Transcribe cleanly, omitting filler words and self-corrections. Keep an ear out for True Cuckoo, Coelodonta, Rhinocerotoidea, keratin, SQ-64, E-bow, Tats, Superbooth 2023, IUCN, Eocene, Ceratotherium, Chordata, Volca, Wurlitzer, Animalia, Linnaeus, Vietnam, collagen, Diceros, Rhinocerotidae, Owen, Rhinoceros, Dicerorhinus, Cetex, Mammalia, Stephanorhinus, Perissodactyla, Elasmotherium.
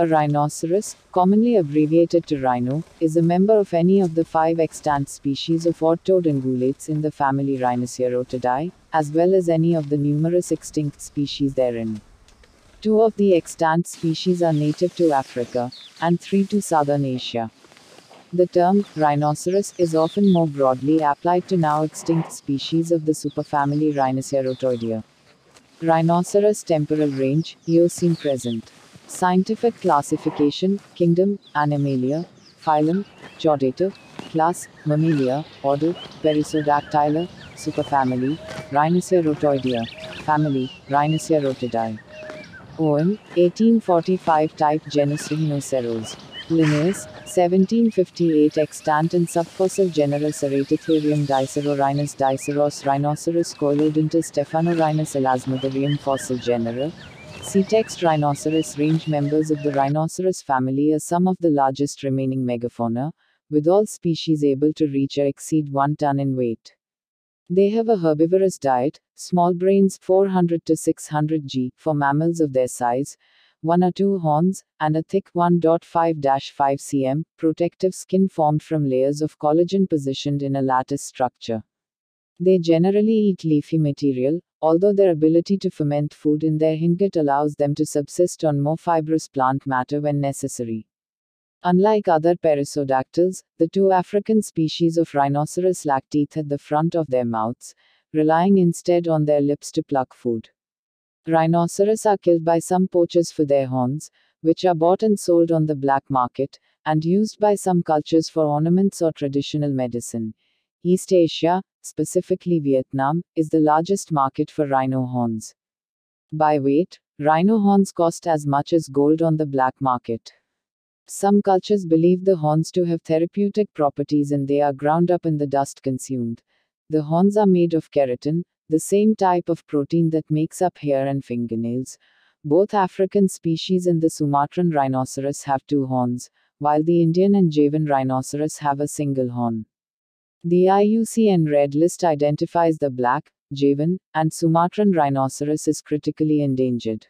A rhinoceros, commonly abbreviated to rhino, is a member of any of the 5 extant species of orthode ungulates in the family Rhinocerotidae, as well as any of the numerous extinct species therein. 2 of the extant species are native to Africa, and 3 to southern Asia. The term, rhinoceros, is often more broadly applied to now extinct species of the superfamily Rhinocerotoidea. Rhinoceros temporal range, Eocene present. Scientific classification, kingdom, Animalia, phylum, Chordata, class, Mammalia, order, Perissodactyla, superfamily, Rhinocerotoidea, family, Rhinocerotidae. Owen, 1845 type genus Rhinoceros. Linnaeus, 1758 extant and subfossil genera Ceratotherium, Dicerorhinus, Diceros, Rhinoceros, Coelodonta, Stephanorhinus, Elasmotherium fossil genera. Cetex. Rhinoceros range. Members of the rhinoceros family are some of the largest remaining megafauna, with all species able to reach or exceed 1 ton in weight. They have a herbivorous diet, small brains 400 to 600 g for mammals of their size, 1 or 2 horns, and a thick 1.5-5 cm protective skin formed from layers of collagen positioned in a lattice structure. They generally eat leafy material, although their ability to ferment food in their hindgut allows them to subsist on more fibrous plant matter when necessary. Unlike other perissodactyls, the 2 African species of rhinoceros lack teeth at the front of their mouths, relying instead on their lips to pluck food. Rhinoceros are killed by some poachers for their horns, which are bought and sold on the black market, and used by some cultures for ornaments or traditional medicine. East Asia, specifically Vietnam, is the largest market for rhino horns. By weight, rhino horns cost as much as gold on the black market. Some cultures believe the horns to have therapeutic properties and they are ground up in the dust consumed. The horns are made of keratin, the same type of protein that makes up hair and fingernails. Both African species and the Sumatran rhinoceros have 2 horns, while the Indian and Javan rhinoceros have a single horn. The IUCN Red List identifies the black, Javan, and Sumatran rhinoceros as critically endangered.